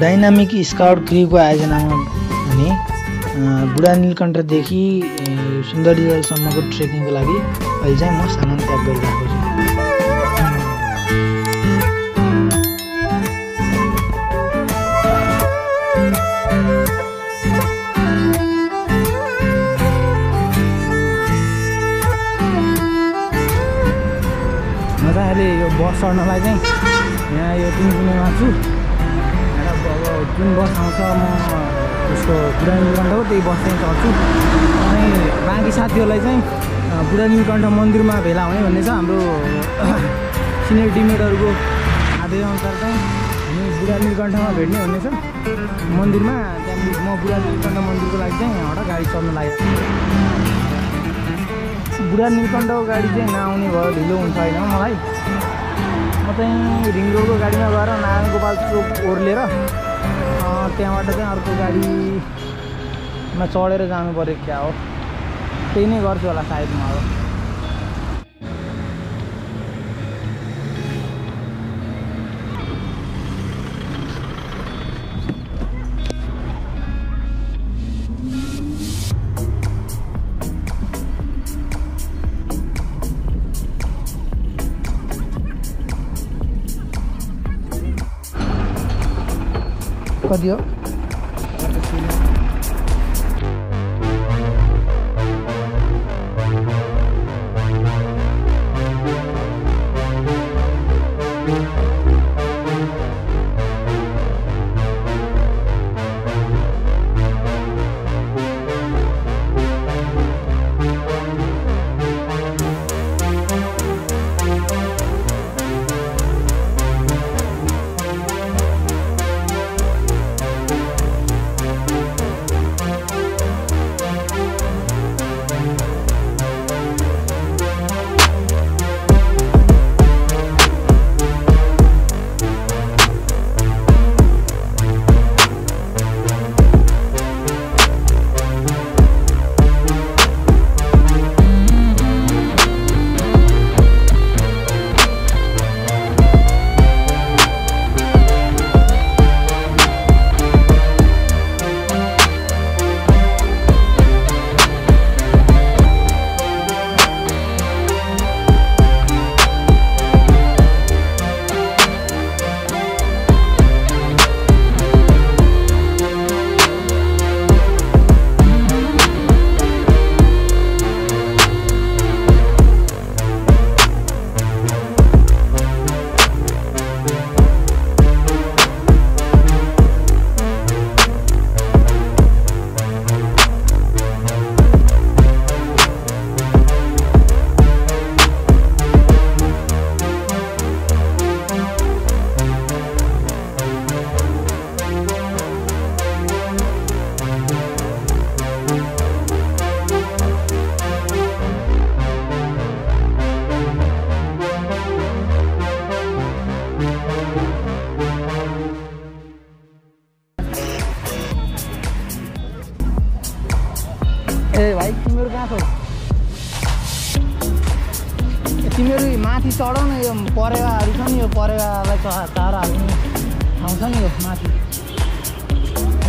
Dynamic scout crico आयोजनामा हुने बुढानीलकण्ठ देखि सुन्दरी जल सम्मको ट्रेकिङको लागि अहिले चाहिँ म सामान त्याग गरिरहेको छु। मजाले यो बस चढ्नलाई चाहिँ यहाँ यो तिनकुनेमा छु। कुन बस आउँछ म उसको बुढानीलकण्ठ हो त्यही बस चाहिँ चढ्छु। अनि बाँकी साथीहरूलाई चाहिँ बुढानीलकण्ठ मन्दिरमा भेला हुने भन्ने छ। हाम्रो सिनियर टिममेटहरूको आदेशअनुसार चाहिँ हामी बुढानीलकण्ठमा भेट्ने भन्ने छ मन्दिरमा। त्यहाँदेखि म बुढानीलकण्ठ मन्दिरको लागि चाहिँ यहाँबाट गाडी चढ्न लागेको छु। बुढानीलकण्ठको गाडी चाहिँ नआउने भयो, ढिलो हुन्छ होइन मलाई। म चाहिँ रिङ रोडको गाडीमा गएर नारायण गोपाल चोक ओर्लेर त्यहाँबाट चाहिँ अर्को गाडीमा चढेर जानु पर्यो क्या हो, त्यही नै गर्छु होला सायद म। अब कति हो? चढाउ न यो परेवाहरू छ नि, यो परेवालाई तारा हाल्ने ठाउँ छ नि यो माथि।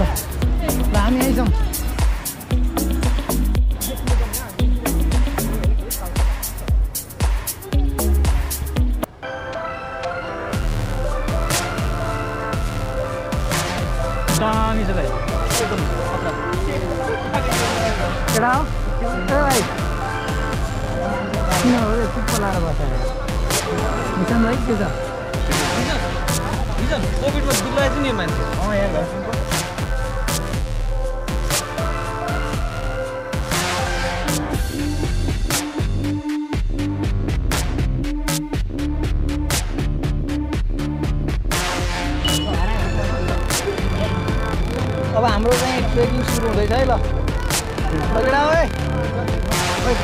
ल हामी यहीँ जाउँ। दामी छ भाइ, एकदम केटा हो भाइ। किन हो रे चुप्प लाएर बसेर निशान भाइ? के छ कोभिडमा दुब्लाएछ नि मान्छे। अब हाम्रो चाहिँ ट्रेकिङ सुरु हुँदैछ है। ल केटा है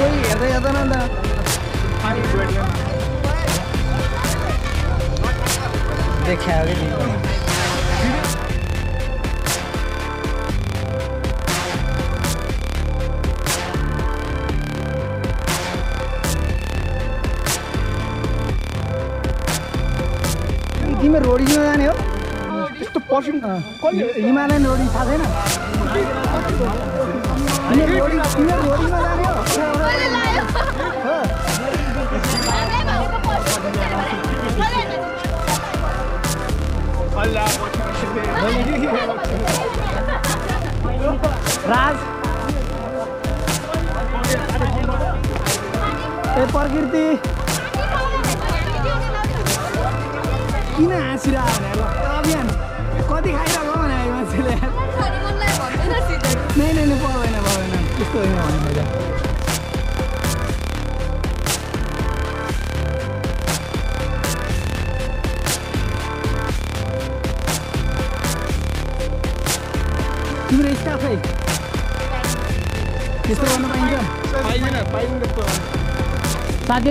कोही हेर्दै हेर्दैन नि त देखा तिमी रोडी जाने हो? Washing Himalan Road is Raj. What is it? No. You raise the flag. This one is I'm going to go. I'm Nepali. I'm Nepali. I'm not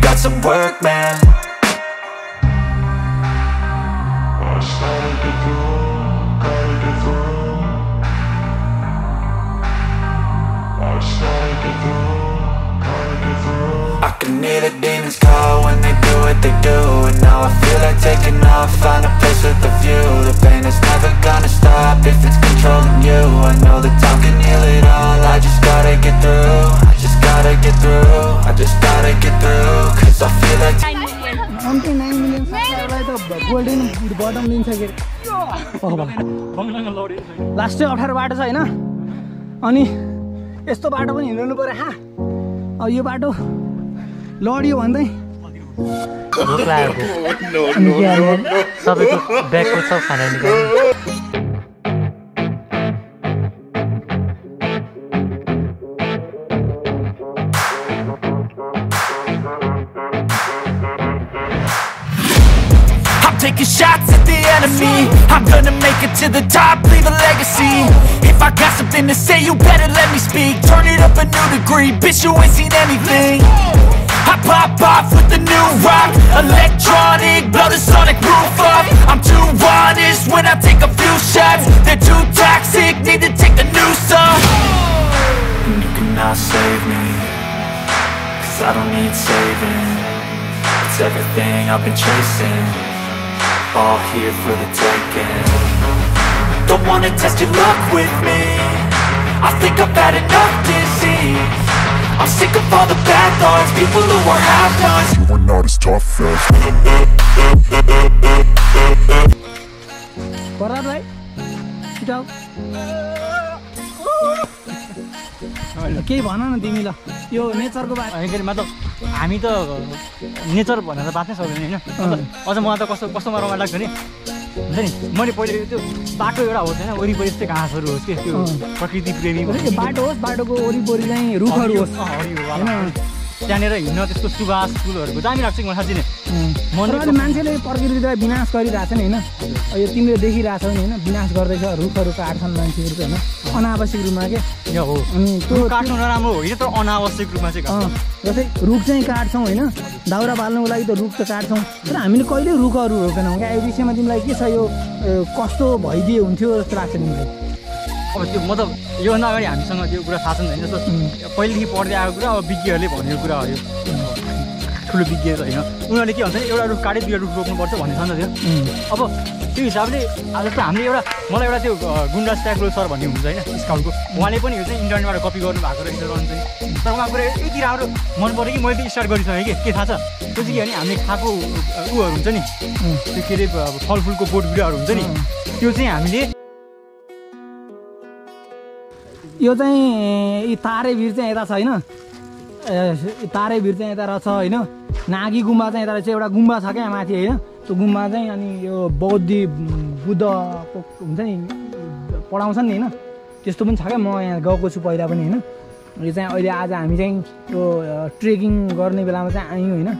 got some work, man. I can hear the demons call when they do what they do, and now I feel like taking off, find a place with a view. The pain is never gonna stop if it's controlling you. I know that time can heal it all, I just gotta get through. I just gotta get through, I just gotta get through. Cause I feel like something 9 million golden bottom means again. Last year after water, I know Ani. This is the battle. You battle. Lord, you one day. No. Stop backwards of Hanan. Taking shots at the enemy, I'm gonna make it to the top, leave a legacy. If I got something to say, you better let me speak. Turn it up a new degree, bitch, you ain't seen anything. I pop off with the new rock, electronic, blow the sonic roof up. I'm too honest when I take a few shots. They're too toxic, need to take a new song. And you cannot save me, cause I don't need saving. It's everything I've been chasing, all here for the taking. Don't wanna test your luck with me, I think I've had enough disease. I'm sick of all the bad thoughts, people who are half-nots. You are not as tough as. What up, right? Sit down. Okay, banana, Dimila. Yo, nature ko baat. Agar matlab, hami to nature banana. Baat nahi sabne na. Aaj matlab customer ko lag gani. नहीं मनी पहले तो बाटो एउटा होता है ना ओरी परिस्ते कहाँ सर होते हैं क्यों प्रकृति प्रेमी बाटो होता बाटो को ओरी बोरी नहीं रूप हर होता है ना जाने रही ना तो इसको सुबह स्कूल और बुधानी रखते हैं उनका जिन्हें मन तो मानसे ले प्रकृति तो बिनाश करी रहता नहीं ना और ये तीन लोग देखी रहता नहीं ना बिनाश कर देगा रूप हर का आर्थिक मानसिक रूप है ना अनावश्यक रूप मारे या हो तो काटने वाला हम हो ये तो अनावश्यक रूप मारे हाँ जैसे रूप से ही काटता हूँ ना दावरा बालने वाला ही तो रूप से काटता हूँ तो आमिर कोई ले रूप का रूप करना होगा ऐसी चीज़ में जिम लाइक ये सायो कॉस्टो भाई दिए उनके और स्ट्राक्चर नहीं अब जो मतलब यो ना अगर आमिर संग जो पूरा सासन है जैसे पहले ही पौड़े आया पूरा और बिगी हले पौड़े पूरा आया खुले बिगी तो है ना उन्होंने क्या होता है ये वाला रूप काटे दिया रूप रोकने पड़ता है वानिसान दिया अब त्यो हिसाबले आज त हामीले एउटा मलाई एउटा त्यो गुन्डा स्ट्याक रोल सर भन्ने हुन्छ हैन स्काउटको उहाँले पनि यो चाहिँ इन्टरनेटबाट कपी गर्नु भएको रहेछ रन चाहिँ तर उहाँको यति राम्रो मन पर्यो कि मैले त स्टार्ट गरिसकेँ के थाहा छ त्यो चाहिँ के भने हामीले खाएको उहरू हुन्छ नि त्यो के अरे फलफुलको बोट बिरुवाहरू हुन्छ नि त्यो चाहिँ हामीले यो चाहिँ तारे भिर चाहिँ यता छ हैन तारे भिर चाहिँ यता रहेछ हैन नागी गुम्बा चाहिँ यता रहेछ एउटा गुम्बा छ क्या माथि हैन तो गुम्बा जाएँ यानी यो बौद्धि बुद्ध उनसे नहीं पढ़ाऊँसन नहीं ना जिस तो बन छाके मौज गाँव को छुपाई रहा बने ना जैसे और ये आज आमी जाएँ तो ट्रेकिंग करने वाला में जाएँ आयी हुई ना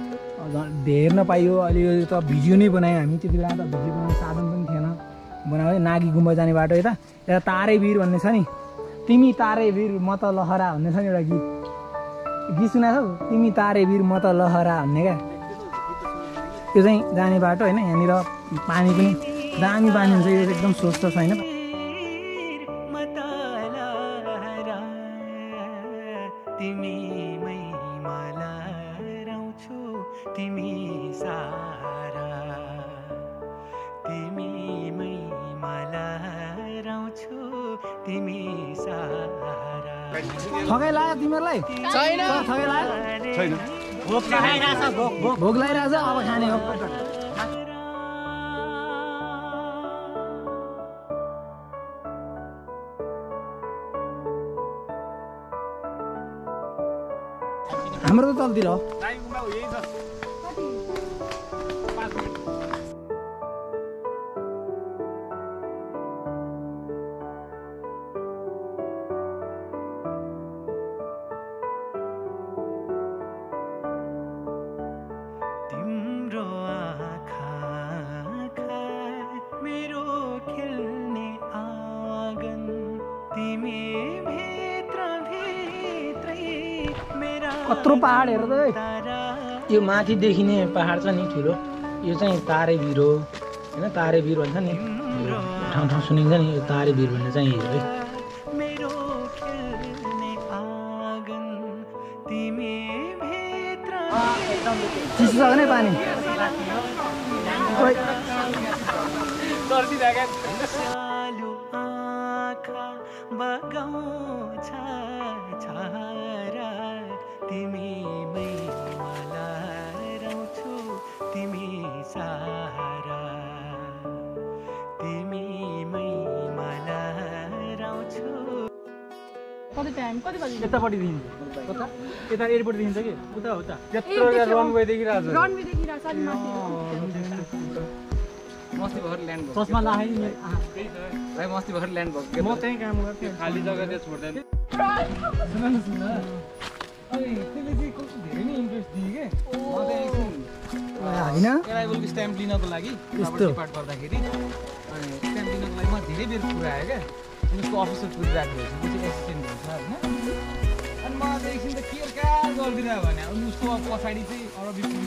देर ना पाई हो और ये तो वीडियो नहीं बनाए आमी तो दिलाया तो वीडियो बनाने साधन बन थे ना बनावे नागी गुम्बा जाने बाटो ये था तारे वीर बनने सनी तिमी तारे वीर मत लहरा बनने सनी लगी गीत सुना था तिमी तारे वीर मत लहरा बनने का यो चाहिँ जाने बाटो हैन यहाँनिर पानी पनि दामी पानी हुन्छ यो एकदम स्वच्छ छ हैन ठगाइ लाग्यो तिमीहरुलाई छैन ठगाइ लाग्यो छैन भोग लगाइराछ भोग लगाइराछ अब खाने हो हाम्रो त चल्दिर हो कत्रो पहाड़ हेर त यो माथि देखिने पहाड़ छ नि ठुलो यो चाहिँ तारे भिर हो हैन तारे भिर भन्छ नि ठाउँ ठाउँ सुनिन्छ नि यो तारे भिर भन्ने चाहिँ हो है मेरो खेल्ने आँगन तिमी भित्र एकदम चिसो छ नि पानी गर्दी जागे सालु आँखा बगाउँछ छारा तिमी मै माला रहछु तिमी सहारा तिमी मै माला रहछु कति टाइम कति बजे यतापटि दिन्छ कता यता एयरपोर्ट दिन्छ के उता हो त त्यत्रो रनवे देखिराछ अलि माथि मस्ती भर ल्यान्ड भयो चस्मा लाहाइ नि भाइ मस्ती भर ल्यान्ड भयो म त्यही काम गर्थे खाली जग्गा चाहिँ छोड्दैन सुन सुन अरे तेरे जी कुछ देरी नहीं इंटरेस्ट दी क्या? मज़े एक्शन आई ना? क्या बोल के स्टैम्प लीना तो लगी? इस तो पार्ट पर दाखिली स्टैम्प लीना तो लगी मज़े देरी पूरा आएगा उसको ऑफिसर पूरी रात बोले मुझे एक्शन बोल रहा है ना? अन मज़े एक्शन तो किया क्या बोल दिया बने उसको आपको साइड से और अभी पूरी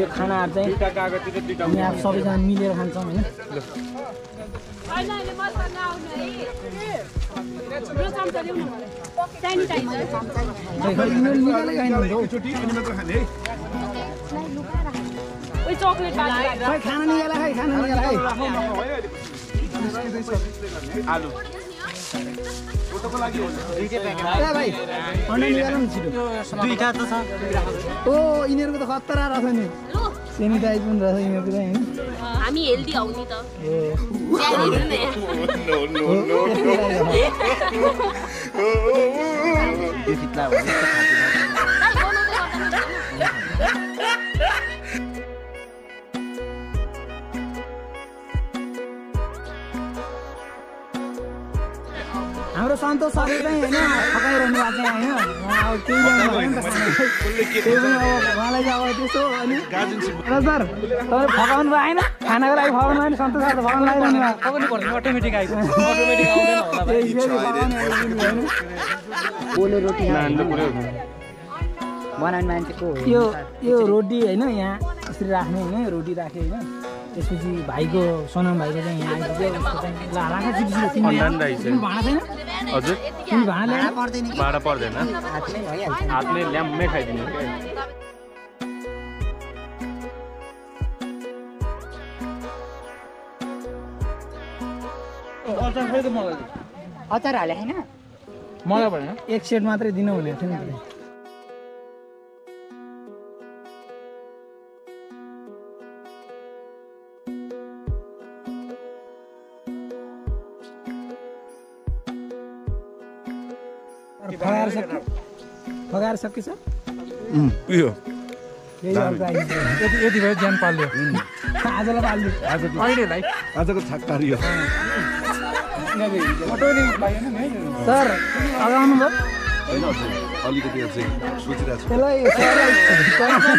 यो खानाहरु चाहिँ दुईटा कागती र दुईटा यहाँ सबैजना मिलेर खान्छौं हैन हैन हैन म त नआउनु है यो चम्चा ल्याउनु स्यानिटाइजर चोटी अनि मात्र खाने है ओइ चकलेट बाली खै खाना निकाला खै खाना निकाला है आलु फोटोको लागि दुईटै प्याकेट ए भाइ अनलाइन निकाल्नु छिटो दुईटा त छ ओ इनेरको त खतरा रहेछ नि सेनिटाइज पनि रहेछ इनेरको चाहिँ हैन हामी हेल्दी हौ नि त ए यो कितला हो नि त हाम्रो सन्तोष सरले चाहिँ हैन फकाइरहनु भएको छ हैन अब केही गर्दैन उहाँलाई अब त्यसो अनि गाजुन सर तर फकाउनु भएन खानाको लागि फकाउनु भएन सन्तोष सर त फकाउनु लागिरहनु भएको फकाउनु पर्दैन अटोमेटिक आइको अटोमेटिक आउँदैन होला पोलो रोटी बनाउने मान्छेको यो यो रोटी हैन यहाँ यसरी राख्ने हैन रोटी राखे हैन त्यसपछि भाइको सोनम भाइले चाहिँ यहाँ आइपुग्यो ला राखा चिप्स किन्ने भाडा छैन हजुर किन भाडा ल्याउनु पर्दैन कि भाडा पर्दैन हातले भइहाल्छ हातले ल्याम्मै खाइदिनु के अचार खै त मलाई अचार हाले हैन मलाई भएन एक सेट मात्रै दिनु हुने थियो नि फगाएर सके सर यो यति भए ज्यान पाल्यो आजलाई पाल्यो आजको अहिलेलाई आजको छक्कार यो सर आउनु भयो हैन अलिकति चाहिँ सोचिरहेको छु